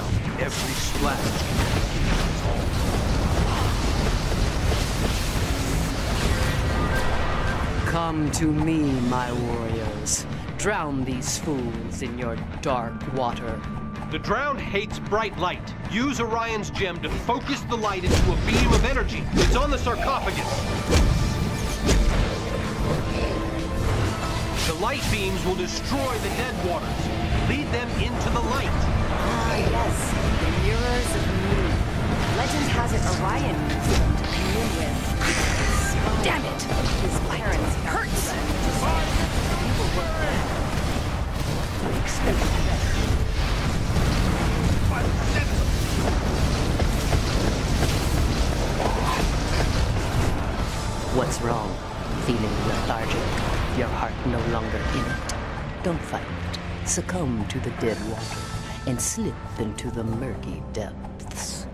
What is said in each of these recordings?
ground, every splash. Come to me, my warriors. Drown these fools in your dark water. The drowned hates bright light. Use Orion's gem to focus the light into a beam of energy. It's on the sarcophagus. The light beams will destroy the dead waters. Lead them into the light. Ah, yes. The mirrors of moon. Legend has it Orion needs them to commune with. Damn it! His parents hurts! Evil world. Unexpected better. What's wrong? Feeling lethargic. Your heart no longer in it. Don't fight it. Succumb to the dead water, and slip into the murky depths.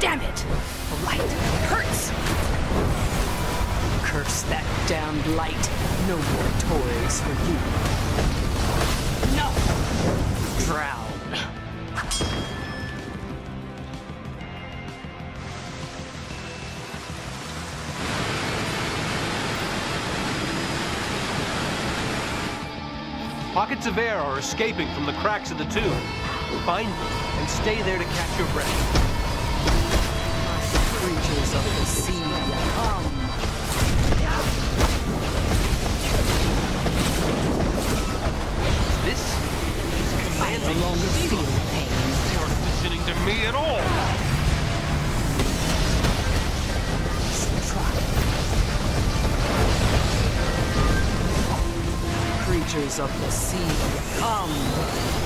Damn it! The light hurts! Curse that damned light! No more toys for you! No! Drown. Pockets of air are escaping from the cracks of the tube. Find them and stay there to catch your breath. Creatures of the sea, come! At all. Creatures of the sea, come!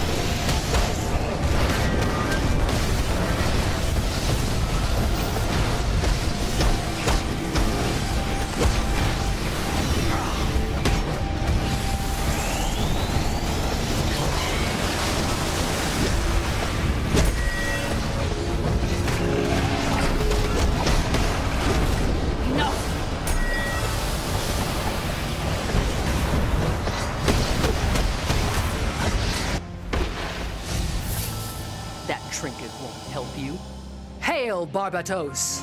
That trinket won't help you. Hail, Barbatos!